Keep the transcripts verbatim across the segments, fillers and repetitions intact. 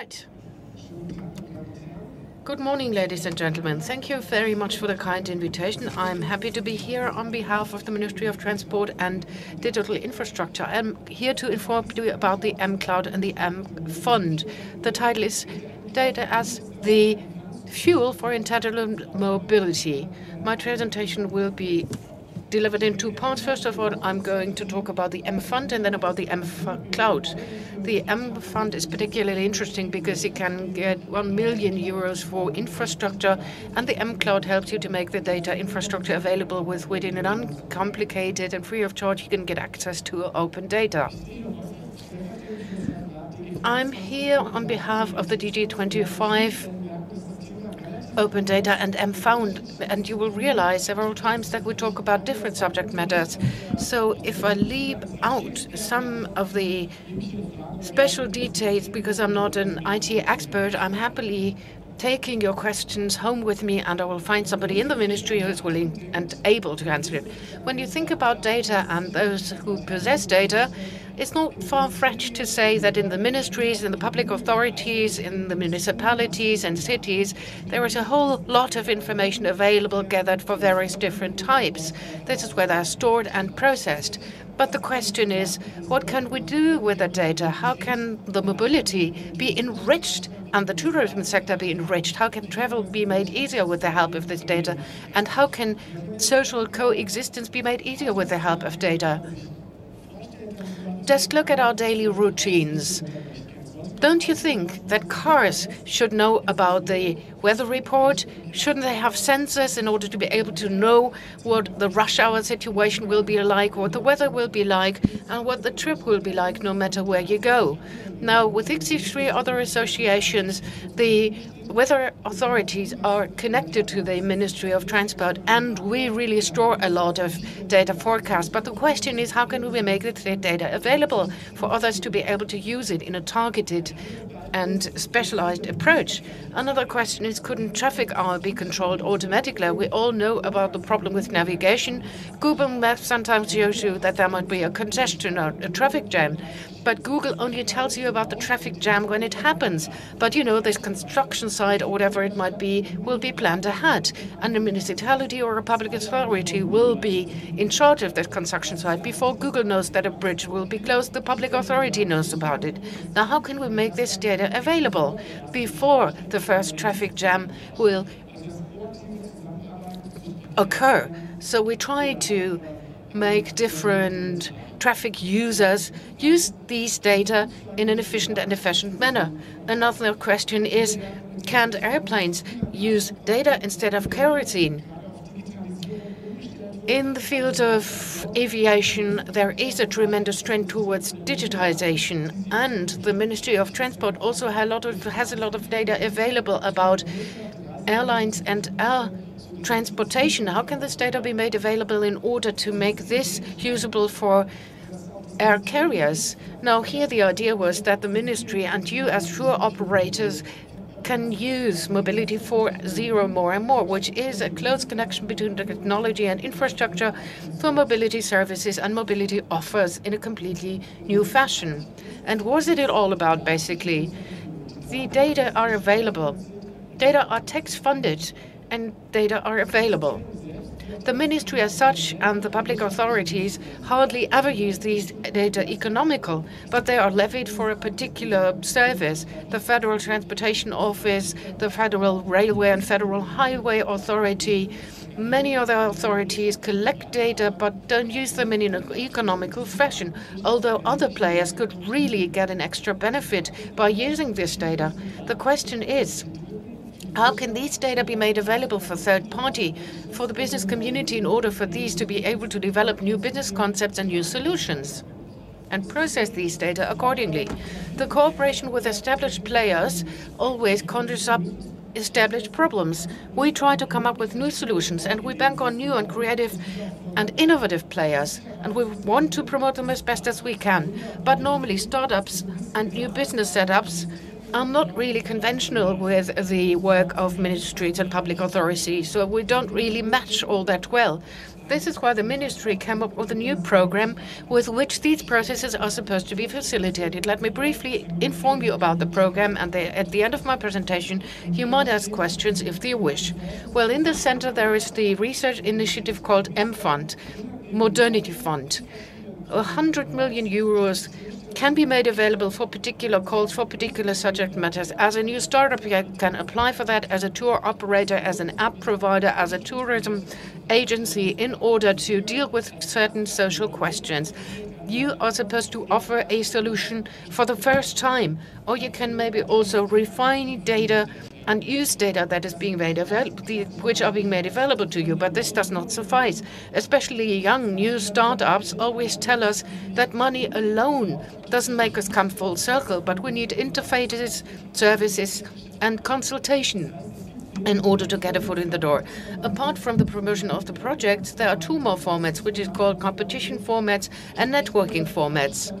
Right. Good morning, ladies and gentlemen. Thank you very much for the kind invitation. I'm happy to be here on behalf of the Ministry of Transport and Digital Infrastructure. I'm here to inform you about the mCloud and the mFUND. The title is Data as the Fuel for Intelligent Mobility. My presentation will be delivered in two parts. First of all, I'm going to talk about the mFund and then about the mCloud. The mFund is particularly interesting because it can get one million euros for infrastructure, and the mCloud helps you to make the data infrastructure available with within an uncomplicated and free of charge. You can get access to open data. I'm here on behalf of the D G twenty-five Open Data and mFUND, and you will realize several times that we talk about different subject matters. So if I leave out some of the special details because I'm not an I T expert, I'm happily taking your questions home with me, and I will find somebody in the ministry who is willing and able to answer it. When you think about data and those who possess data, it's not far-fetched to say that in the ministries, in the public authorities, in the municipalities and cities, there is a whole lot of information available gathered for various different types. This is where they are stored and processed. But the question is, what can we do with the data? How can the mobility be enriched and the tourism sector be enriched? How can travel be made easier with the help of this data? And how can social coexistence be made easier with the help of data? Just look at our daily routines. Don't you think that cars should know about the weather report? Shouldn't they have sensors in order to be able to know what the rush hour situation will be like, what the weather will be like, and what the trip will be like, no matter where you go? Now, with sixty-three other associations, the weather authorities are connected to the Ministry of Transport, and we really store a lot of data forecasts. But the question is, how can we make the data available for others to be able to use it in a targeted and specialized approach? Another question is, couldn't traffic hour be controlled automatically? We all know about the problem with navigation. Google Maps sometimes shows you that there might be a congestion or a traffic jam, but Google only tells you about the traffic jam when it happens. But you know, this construction site or whatever it might be will be planned ahead, and a municipality or a public authority will be in charge of that construction site. Before Google knows that a bridge will be closed, the public authority knows about it. Now, how can we make this data available before the first traffic jam will occur? So we try to make different traffic users use these data in an efficient and efficient manner. Another question is, can airplanes use data instead of kerosene? In the field of aviation, there is a tremendous trend towards digitization, and the Ministry of Transport also has a lot of, has a lot of data available about airlines and air transportation. How can this data be made available in order to make this usable for air carriers? Now, here the idea was that the ministry and you as tour operators can use Mobility four point oh more and more, which is a close connection between the technology and infrastructure for mobility services and mobility offers in a completely new fashion. And what is it all about, basically? The data are available. Data are tax-funded, and data are available. The ministry as such and the public authorities hardly ever use these data economical, but they are levied for a particular service. The Federal Transportation Office, the Federal Railway and Federal Highway Authority, many other authorities collect data but don't use them in an economical fashion, although other players could really get an extra benefit by using this data. The question is, how can these data be made available for third party, for the business community, in order for these to be able to develop new business concepts and new solutions and process these data accordingly? The cooperation with established players always conjures up established problems. We try to come up with new solutions, and we bank on new and creative and innovative players, and we want to promote them as best as we can. But normally startups and new business setups are not really conventional with the work of ministries and public authorities, so we don't really match all that well. This is why the ministry came up with a new program with which these processes are supposed to be facilitated. Let me briefly inform you about the program, and the, at the end of my presentation, you might ask questions if you wish. Well, in the center, there is the research initiative called mFUND, Modernity Fund. one hundred million euros can be made available for particular calls, for particular subject matters. As a new startup, you can apply for that as a tour operator, as an app provider, as a tourism agency, in order to deal with certain social questions. You are supposed to offer a solution for the first time, or you can maybe also refine data and use data that is being made available, which are being made available to you, but this does not suffice. Especially young, new startups always tell us that money alone doesn't make us come full circle, but we need interfaces, services, and consultation in order to get a foot in the door. Apart from the promotion of the projects, there are two more formats, which is called competition formats and networking formats.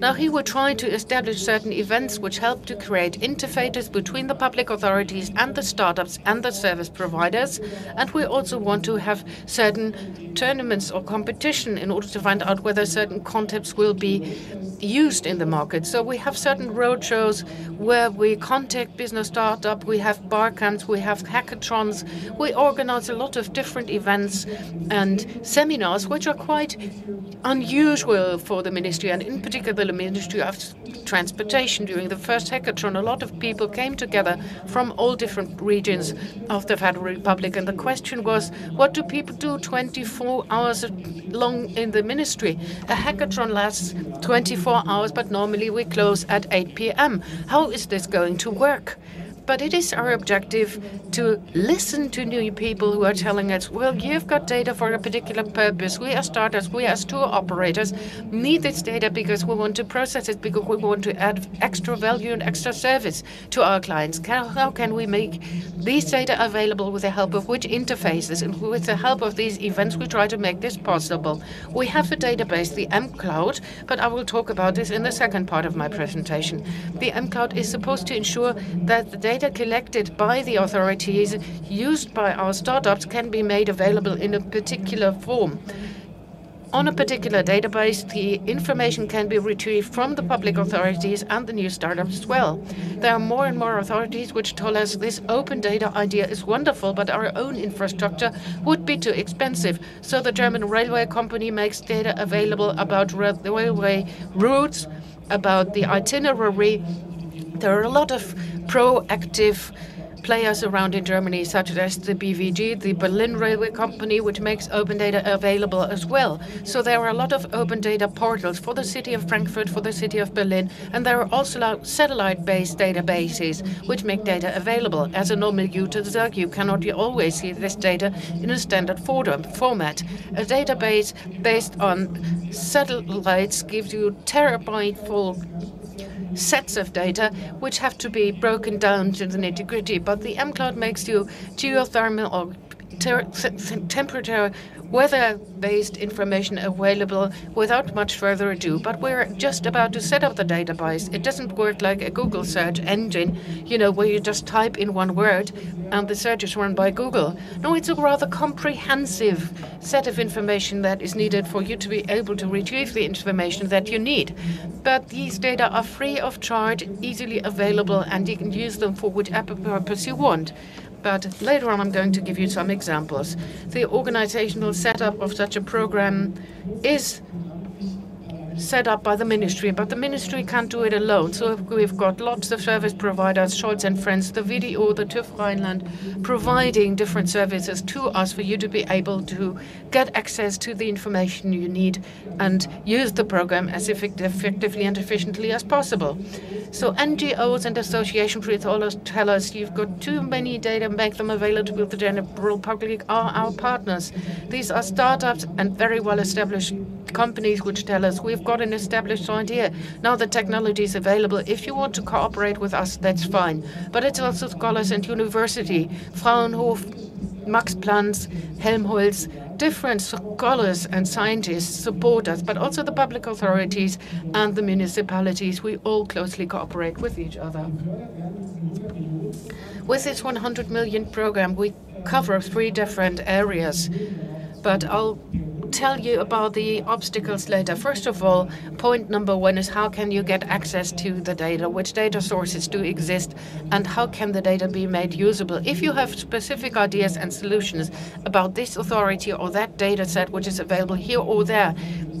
Now, he will try to establish certain events which help to create interfaces between the public authorities and the startups and the service providers. And we also want to have certain tournaments or competition in order to find out whether certain concepts will be used in the market. So we have certain roadshows where we contact business startup, we have barcamps, we have hackathons, we organize a lot of different events and seminars, which are quite unusual for the ministry, and in particular the Ministry of Transportation. During the first hackathon, a lot of people came together from all different regions of the Federal Republic, and the question was, what do people do twenty-four hours long in the ministry? A hackathon lasts twenty-four hours, but normally we close at eight p m How is this going to work? But it is our objective to listen to new people who are telling us, well, you've got data for a particular purpose. We as startups, we as tour operators need this data because we want to process it, because we want to add extra value and extra service to our clients. How can we make these data available with the help of which interfaces? And with the help of these events, we try to make this possible. We have a database, the mCloud, but I will talk about this in the second part of my presentation. The mCloud is supposed to ensure that the data Data collected by the authorities, used by our startups, can be made available in a particular form. On a particular database, the information can be retrieved from the public authorities and the new startups as well. There are more and more authorities which tell us this open data idea is wonderful, but our own infrastructure would be too expensive. So the German railway company makes data available about railway routes, about the itinerary. There are a lot of proactive players around in Germany, such as the B V G, the Berlin Railway Company, which makes open data available as well. So there are a lot of open data portals for the city of Frankfurt, for the city of Berlin, and there are also satellite-based databases which make data available. As a normal user, you cannot always see this data in a standard format. A database based on satellites gives you terabyte-full sets of data which have to be broken down to the nitty-gritty, but the mCloud makes you geothermal or ter temperature weather-based information available without much further ado. But we're just about to set up the database. It doesn't work like a Google search engine, you know, where you just type in one word and the search is run by Google. No, it's a rather comprehensive set of information that is needed for you to be able to retrieve the information that you need. But these data are free of charge, easily available, and you can use them for whatever purpose you want. But later on, I'm going to give you some examples. The organizational setup of such a program is set up by the ministry, but the ministry can't do it alone. So we've got lots of service providers, Scholz and Friends, the V D O, the TÜV Rheinland, providing different services to us for you to be able to get access to the information you need and use the program as effectively and efficiently as possible. So N G Os and associations tell us, you've got too many data, make them available to the general public, are our partners. These are startups and very well-established companies which tell us, we've got an established idea. Now the technology is available. If you want to cooperate with us, that's fine. But it's also scholars and university, Fraunhofer, Max Planck, Helmholtz, different scholars and scientists support us, but also the public authorities and the municipalities. We all closely cooperate with each other. With this one hundred million program, we cover three different areas, but I'll tell you about the obstacles later. First of all, point number one is how can you get access to the data? Which data sources do exist and how can the data be made usable? If you have specific ideas and solutions about this authority or that data set which is available here or there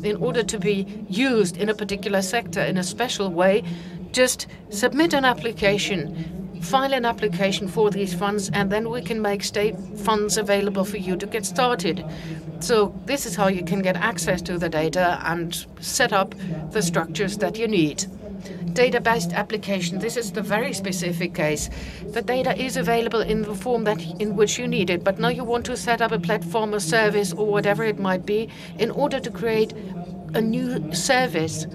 in order to be used in a particular sector in a special way, just submit an application. File an application for these funds, and then we can make state funds available for you to get started. So this is how you can get access to the data and set up the structures that you need. Data-based application, this is the very specific case. The data is available in the form that in which you need it, but now you want to set up a platform or service or whatever it might be in order to create a new service.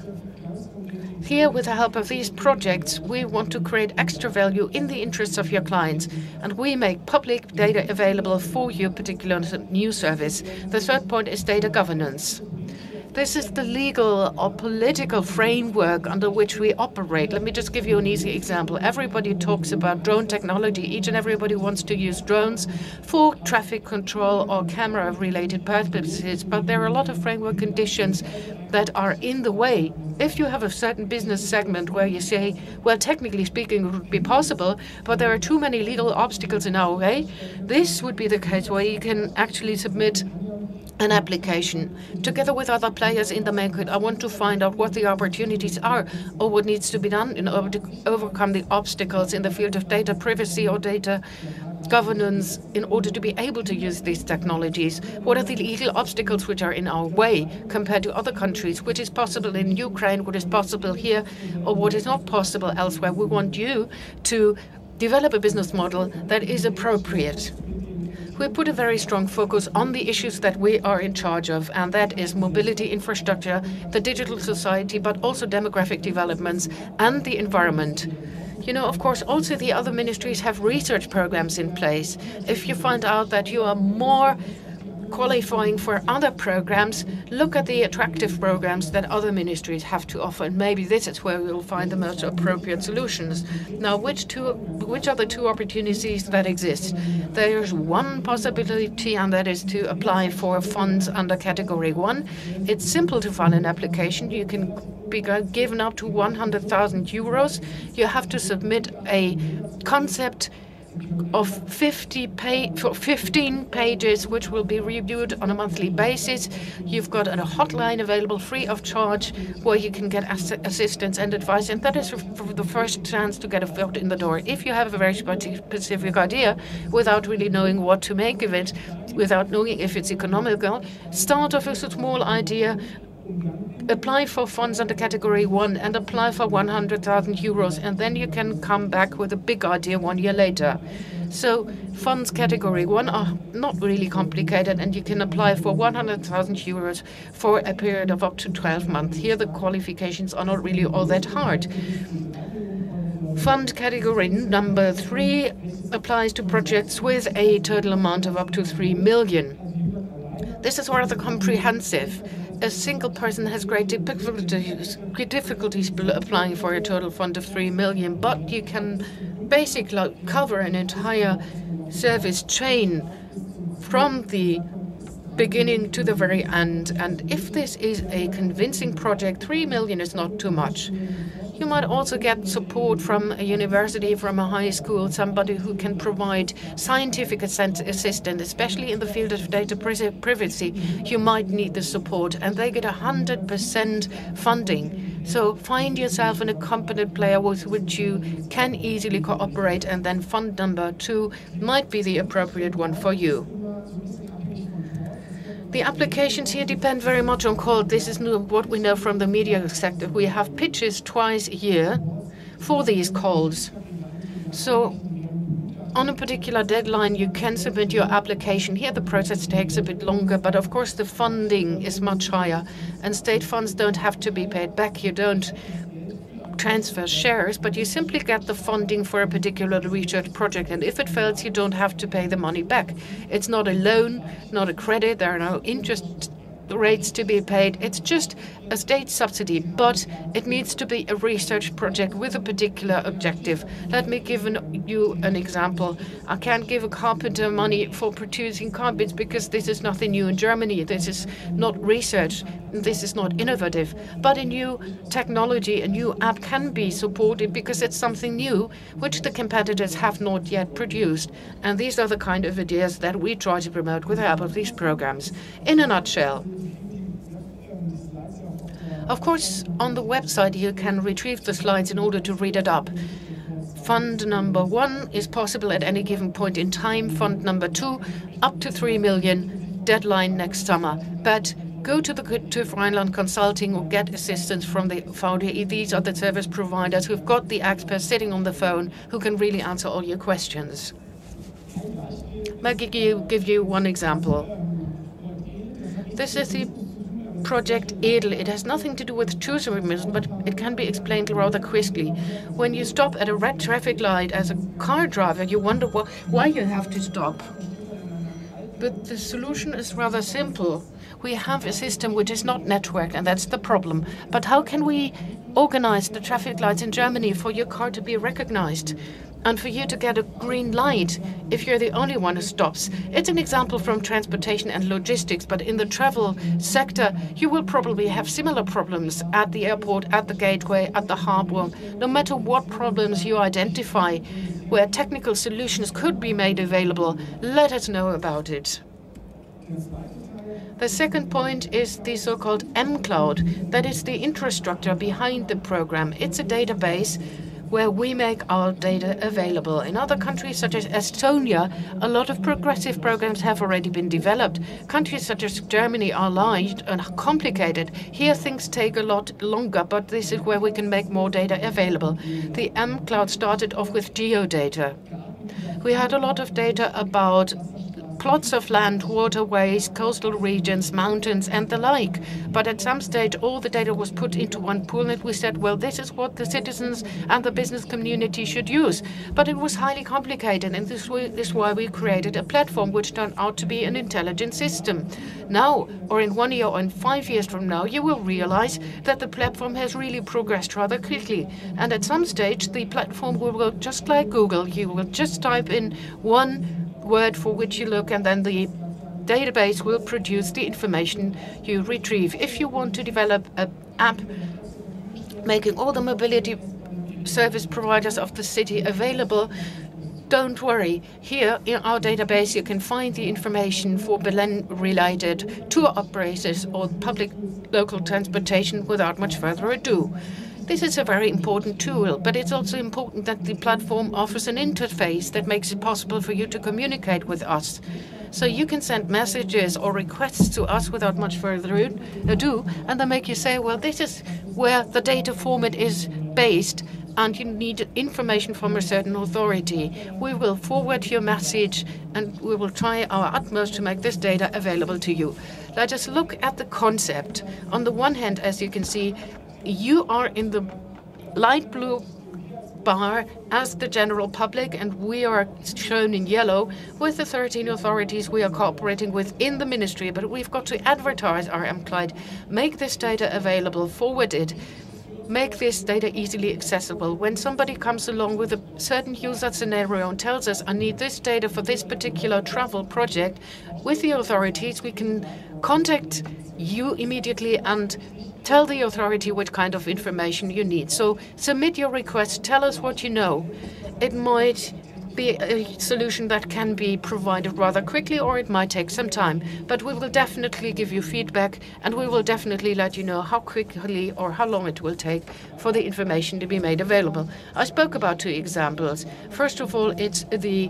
Here, with the help of these projects, we want to create extra value in the interests of your clients, and we make public data available for your particular new service. The third point is data governance. This is the legal or political framework under which we operate. Let me just give you an easy example. Everybody talks about drone technology. Each and everybody wants to use drones for traffic control or camera-related purposes, but there are a lot of framework conditions that are in the way. If you have a certain business segment where you say, well, technically speaking, it would be possible, but there are too many legal obstacles in our way, this would be the case where you can actually submit an application together with other players in the market. I want to find out what the opportunities are or what needs to be done in order to overcome the obstacles in the field of data privacy or data governance in order to be able to use these technologies. What are the legal obstacles which are in our way compared to other countries? What is possible in Ukraine? What is possible here? Or what is not possible elsewhere? We want you to develop a business model that is appropriate. We put a very strong focus on the issues that we are in charge of, and that is mobility infrastructure, the digital society, but also demographic developments and the environment. You know, of course, also the other ministries have research programs in place. If you find out that you are more qualifying for other programs, look at the attractive programs that other ministries have to offer, and maybe this is where we will find the most appropriate solutions. Now, which two, which are the two opportunities that exist? There's one possibility, and that is to apply for funds under category one. It's simple to file an application. You can be given up to one hundred thousand euros. You have to submit a concept of fifty pa- fifteen pages, which will be reviewed on a monthly basis. You've got a hotline available free of charge where you can get ass- assistance and advice, and that is for the first chance to get a foot in the door. If you have a very specific idea without really knowing what to make of it, without knowing if it's economical, start off with a small idea, apply for funds under category one and apply for one hundred thousand euros, and then you can come back with a big idea one year later. So funds category one are not really complicated, and you can apply for one hundred thousand euros for a period of up to twelve months. Here the qualifications are not really all that hard. Fund category number three applies to projects with a total amount of up to three million. This is rather comprehensive. A single person has great difficulties, difficulties applying for a total fund of three million, but you can basically cover an entire service chain from the beginning to the very end. And if this is a convincing project, three million is not too much. You might also get support from a university, from a high school, somebody who can provide scientific assistance, especially in the field of data privacy. You might need the support, and they get one hundred percent funding. So find yourself an competent player with which you can easily cooperate, and then fund number two might be the appropriate one for you. The applications here depend very much on call. This is what we know from the media sector. We have pitches twice a year for these calls. So on a particular deadline, you can submit your application. Here the process takes a bit longer, but of course the funding is much higher, and state funds don't have to be paid back. You don't transfer shares, but you simply get the funding for a particular research project, and if it fails, you don't have to pay the money back. It's not a loan, not a credit, there are no interest rates to be paid. It's just a state subsidy, but it needs to be a research project with a particular objective. Let me give an, you an example. I can't give a carpenter money for producing carpets because this is nothing new in Germany. This is not research. This is not innovative. But a new technology, a new app can be supported because it's something new which the competitors have not yet produced. And these are the kind of ideas that we try to promote with the help of these programs. In a nutshell, of course, on the website you can retrieve the slides in order to read it up. Fund number one is possible at any given point in time. Fund number two, up to three million, deadline next summer. But go to the TÜV Rheinland Consulting or get assistance from the V D O. These are the service providers who've got the experts sitting on the phone who can really answer all your questions. Let me give you one example. This is the project EDEL. It has nothing to do with tourism, but it can be explained rather quickly. When you stop at a red traffic light as a car driver, you wonder wh why you have to stop. But the solution is rather simple. We have a system which is not networked, and that's the problem. But how can we organize the traffic lights in Germany for your car to be recognized and for you to get a green light if you're the only one who stops? It's an example from transportation and logistics, but in the travel sector, you will probably have similar problems at the airport, at the gateway, at the harbor. No matter what problems you identify, where technical solutions could be made available, let us know about it. The second point is the so-called mCloud. That is the infrastructure behind the program. It's a database where we make our data available. In other countries such as Estonia, a lot of progressive programs have already been developed. Countries such as Germany are large and complicated. Here things take a lot longer, but this is where we can make more data available. The mCloud started off with geodata. We had a lot of data about plots of land, waterways, coastal regions, mountains, and the like. But at some stage, all the data was put into one pool, and we said, well, this is what the citizens and the business community should use. But it was highly complicated, and this is why we created a platform which turned out to be an intelligent system. Now, or in one year or in five years from now, you will realize that the platform has really progressed rather quickly. And at some stage, the platform will go just like Google. You will just type in one word for which you look, and then the database will produce the information you retrieve. If you want to develop an app making all the mobility service providers of the city available, don't worry. Here in our database you can find the information for Berlin-related tour operators or public local transportation without much further ado. This is a very important tool, but it's also important that the platform offers an interface that makes it possible for you to communicate with us. So you can send messages or requests to us without much further ado, and they make you say, well, this is where the data format is based, and you need information from a certain authority. We will forward your message, and we will try our utmost to make this data available to you. Let us look at the concept. On the one hand, as you can see, you are in the light blue bar as the general public, and we are shown in yellow with the thirteen authorities we are cooperating with in the ministry. But we've got to advertise our mCloud, make this data available, forward it, make this data easily accessible. When somebody comes along with a certain user scenario and tells us, I need this data for this particular travel project, with the authorities, we can contact you immediately and tell the authority what kind of information you need. So submit your request, tell us what you know. It might be a solution that can be provided rather quickly, or it might take some time. But we will definitely give you feedback, and we will definitely let you know how quickly or how long it will take for the information to be made available. I spoke about two examples. First of all, it's the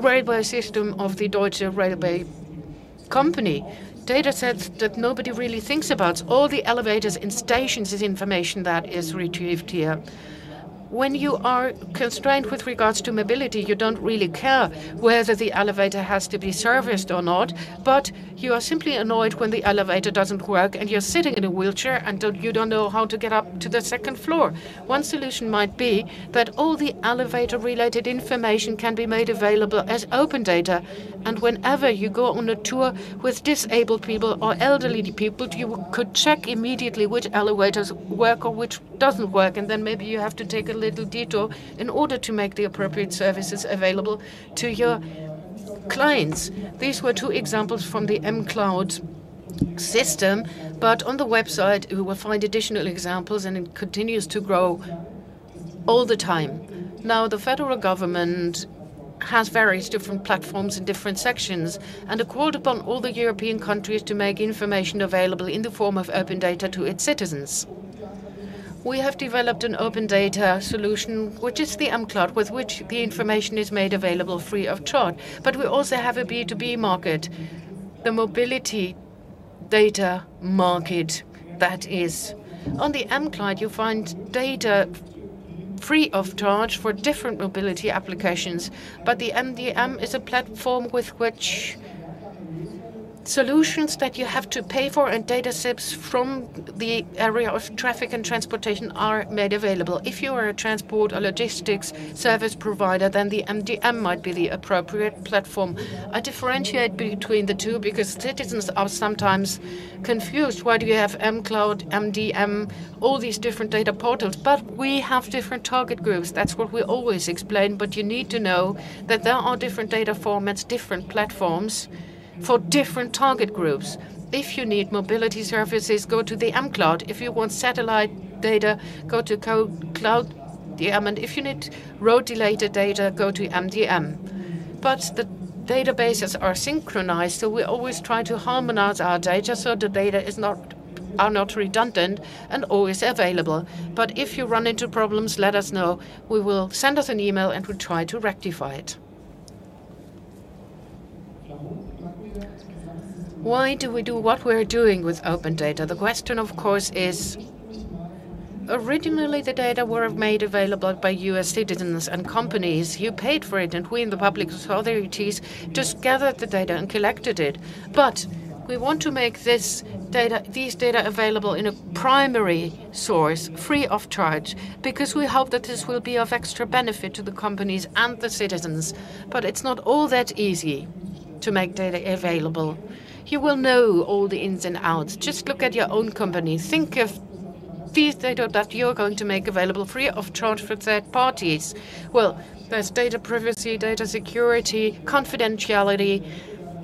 railway system of the Deutsche Railway company. Data sets that nobody really thinks about. All the elevators in stations is information that is retrieved here. when you are constrained with regards to mobility, you don't really care whether the elevator has to be serviced or not, but you are simply annoyed when the elevator doesn't work and you're sitting in a wheelchair and don't, you don't know how to get up to the second floor. One solution might be that all the elevator-related information can be made available as open data, and whenever you go on a tour with disabled people or elderly people, you could check immediately which elevators work or which doesn't work, and then maybe you have to take a little detour in order to make the appropriate services available to your clients. These were two examples from the mCloud system, but on the website you will find additional examples, and it continues to grow all the time. Now, the federal government has various different platforms in different sections, and it called upon all the European countries to make information available in the form of open data to its citizens. We have developed an open data solution, which is the mCloud, with which the information is made available free of charge. But we also have a B two B market, the mobility data market, that is. On the mCloud, you find data free of charge for different mobility applications. But the M D M is a platform with which solutions that you have to pay for and data sets from the area of traffic and transportation are made available. If you are a transport or logistics service provider, then the M D M might be the appropriate platform. I differentiate between the two because citizens are sometimes confused. Why do you have mCloud, M D M, all these different data portals? But we have different target groups. That's what we always explain. But you need to know that there are different data formats, different platforms for different target groups. If you need mobility services, go to the mCloud. If you want satellite data, go to CloudDM. And if you need road-related data, go to M D M. But the databases are synchronized, so we always try to harmonize our data so the data is not are not redundant and always available. But if you run into problems, let us know. We will send us an email and we'll try to rectify it. Why do we do what we're doing with open data? The question, of course, is originally the data were made available by U S citizens and companies. You paid for it, and we in the public authorities just gathered the data and collected it. But we want to make this data, these data available in a primary source, free of charge, because we hope that this will be of extra benefit to the companies and the citizens. But it's not all that easy to make data available. You will know all the ins and outs. Just look at your own company. Think of these data that you're going to make available free of charge for third parties. Well, there's data privacy, data security, confidentiality.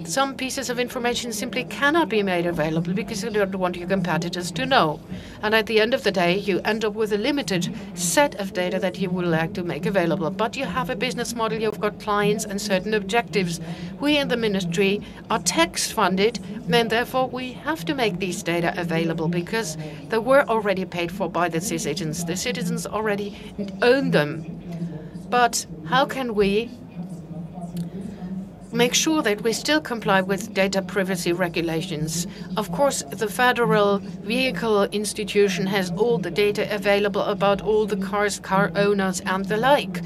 Some pieces of information simply cannot be made available because you don't want your competitors to know. And at the end of the day, you end up with a limited set of data that you would like to make available. But you have a business model, you've got clients and certain objectives. We in the ministry are tax funded, and therefore we have to make these data available because they were already paid for by the citizens. The citizens already own them. But how can we make sure that we still comply with data privacy regulations? Of course, the Federal Vehicle Institution has all the data available about all the cars, car owners and the like.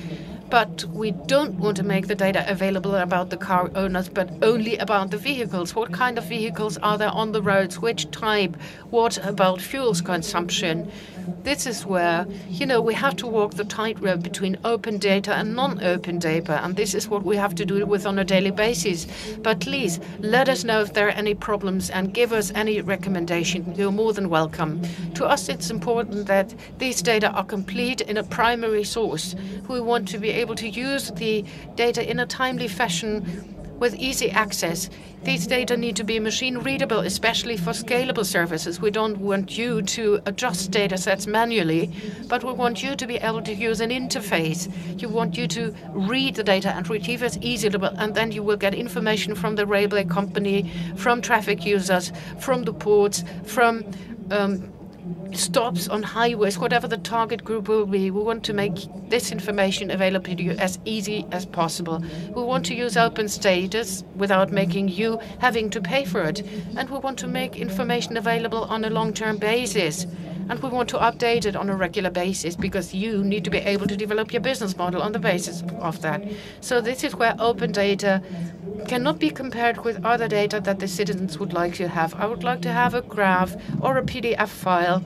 But we don't want to make the data available about the car owners, but only about the vehicles. What kind of vehicles are there on the roads? Which type? What about fuels consumption? This is where, you know, we have to walk the tightrope between open data and non-open data. And this is what we have to do with on a daily basis. But please, let us know if there are any problems and give us any recommendation. You're more than welcome. To us, it's important that these data are complete in a primary source. We want to be able to use the data in a timely fashion with easy access. These data need to be machine readable, especially for scalable services. We don't want you to adjust data sets manually, but we want you to be able to use an interface. You want you to read the data and retrieve it easily, and then you will get information from the railway company, from traffic users, from the ports, from um, stops on highways, whatever the target group will be. We want to make this information available to you as easy as possible. We want to use open status without making you having to pay for it. And we want to make information available on a long-term basis. and we want to update it on a regular basis because you need to be able to develop your business model on the basis of that. So this is where open data cannot be compared with other data that the citizens would like to have. I would like to have a graph or a P D F file.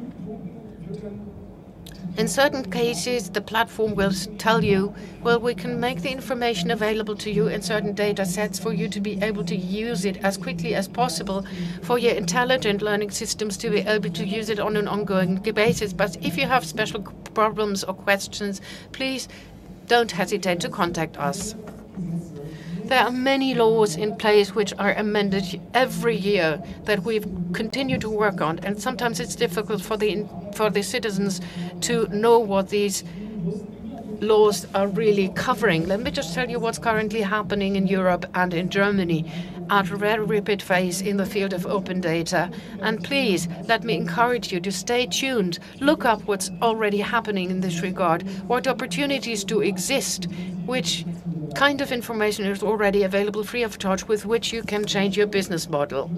In certain cases, the platform will tell you, well, we can make the information available to you in certain data sets for you to be able to use it as quickly as possible, for your intelligent learning systems to be able to use it on an ongoing basis. But if you have special problems or questions, please don't hesitate to contact us. There are many laws in place which are amended every year that we've continued to work on, and sometimes it's difficult for the for the citizens to know what these laws are really covering. Let me just tell you what's currently happening in Europe and in Germany at a very rapid phase in the field of open data. And please, let me encourage you to stay tuned. Look up what's already happening in this regard, what opportunities do exist, which kind of information is already available free of charge with which you can change your business model.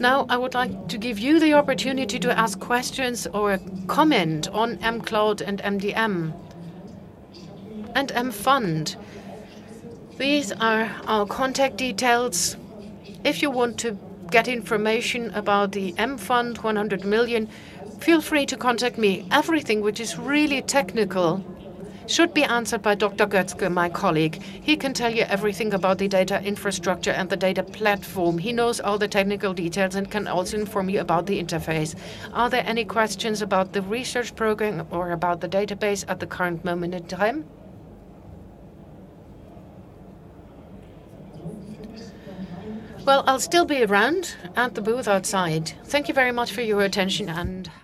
Now, I would like to give you the opportunity to ask questions or comment on mCloud and M D M and mFUND. These are our contact details. If you want to get information about the mFUND one hundred million, feel free to contact me. Everything which is really technical should be answered by Doctor Götzke, my colleague. He can tell you everything about the data infrastructure and the data platform. He knows all the technical details and can also inform you about the interface. Are there any questions about the research program or about the database at the current moment in time? Well, I'll still be around at the booth outside. Thank you very much for your attention and have